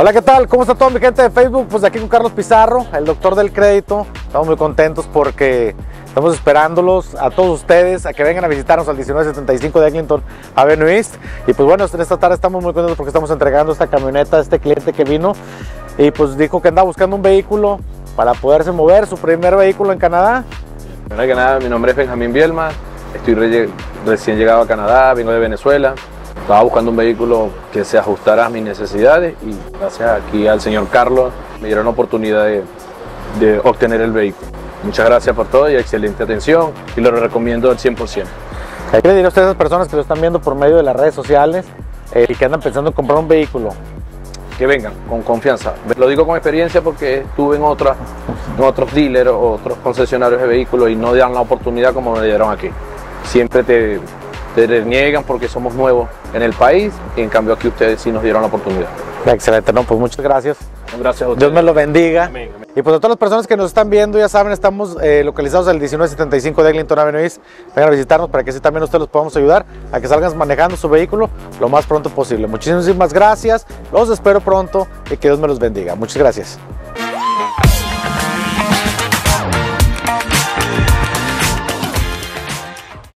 Hola, ¿qué tal? ¿Cómo está toda mi gente de Facebook? Pues aquí con Carlos Pizarro, el doctor del crédito. Estamos muy contentos porque estamos esperándolos a todos ustedes a que vengan a visitarnos al 1975 de Eglinton Ave E. Y pues bueno, en esta tarde estamos muy contentos porque estamos entregando esta camioneta a este cliente que vino y pues dijo que andaba buscando un vehículo para poderse mover, su primer vehículo en Canadá. Primero que nada, mi nombre es Benjamín Bielma, estoy recién llegado a Canadá, vengo de Venezuela. Estaba buscando un vehículo que se ajustara a mis necesidades y gracias aquí al señor Carlos me dieron la oportunidad de obtener el vehículo. Muchas gracias por todo y excelente atención y lo recomiendo al 100%. ¿Qué le diría a ustedes a esas personas que lo están viendo por medio de las redes sociales y que andan pensando en comprar un vehículo? Que vengan con confianza. Lo digo con experiencia porque estuve en otros dealers o otros concesionarios de vehículos y no dan la oportunidad como me dieron aquí. Siempre te reniegan porque somos nuevos en el país y en cambio aquí ustedes sí nos dieron la oportunidad. Excelente, no, pues muchas gracias. Gracias a ustedes. Dios me lo bendiga. Amén, amén. Y pues a todas las personas que nos están viendo, ya saben, estamos localizados al 1975 de Eglinton Ave E. Vengan a visitarnos para que así también ustedes los podamos ayudar a que salgan manejando su vehículo lo más pronto posible. Muchísimas gracias, los espero pronto y que Dios me los bendiga. Muchas gracias.